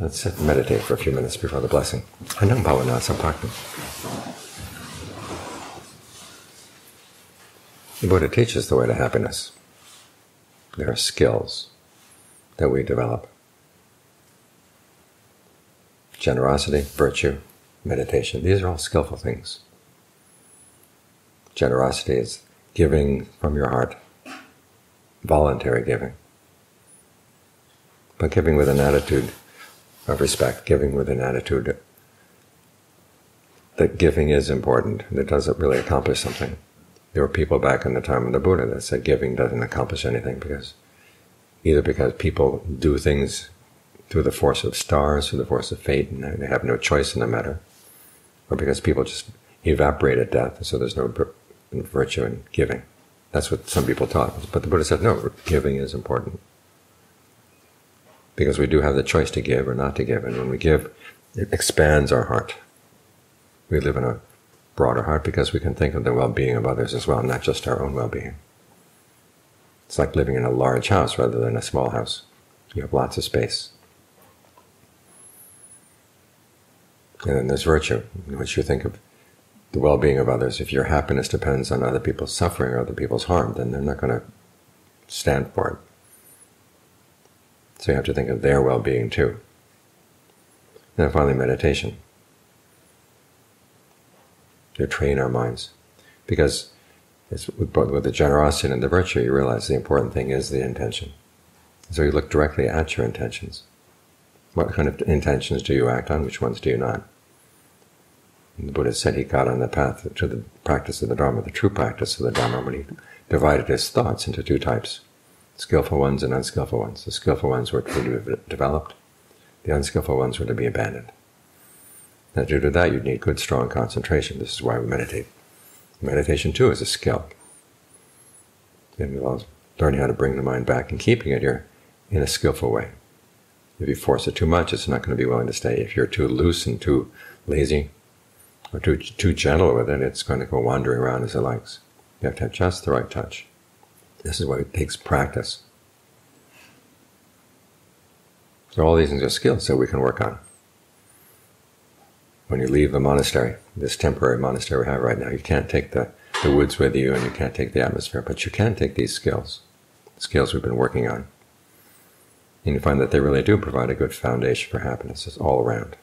Let's sit and meditate for a few minutes before the blessing. Anamataggam bhavanaya sappakam. The Buddha teaches the way to happiness. There are skills that we develop. Generosity, virtue, meditation, these are all skillful things. Generosity is giving from your heart, voluntary giving, but giving with an attitude of respect, giving with an attitude that giving is important, that it doesn't really accomplish something. There were people back in the time of the Buddha that said giving doesn't accomplish anything because people do things through the force of stars, through the force of fate, and they have no choice in the matter, or because people just evaporate at death, so there's no virtue in giving. That's what some people taught. But the Buddha said, no, giving is important, because we do have the choice to give or not to give, and when we give, it expands our heart. We live in a broader heart because we can think of the well-being of others as well, not just our own well-being. It's like living in a large house rather than a small house. You have lots of space. And then there's virtue, in which you think of the well-being of others. If your happiness depends on other people's suffering or other people's harm, then they're not going to stand for it. So you have to think of their well-being too. And then finally, meditation. To train our minds. Because it's with the generosity and the virtue, you realize the important thing is the intention. So you look directly at your intentions. What kind of intentions do you act on? Which ones do you not? And the Buddha said he got on the path to the practice of the Dharma, the true practice of the Dharma, when he divided his thoughts into two types, skillful ones and unskillful ones. The skillful ones were to be developed. The unskillful ones were to be abandoned. Now, due to that, you'd need good, strong concentration. This is why we meditate. Meditation, too, is a skill. And we all learn how to bring the mind back and keeping it here in a skillful way. If you force it too much, it's not going to be willing to stay. If you're too loose and too lazy or too gentle with it, it's going to go wandering around as it likes. You have to have just the right touch. This is why it takes practice. So all these things are skills that we can work on. When you leave the monastery, this temporary monastery we have right now, you can't take the woods with you and you can't take the atmosphere, but you can take these skills, the skills we've been working on. And you find that they really do provide a good foundation for happiness. It's all around.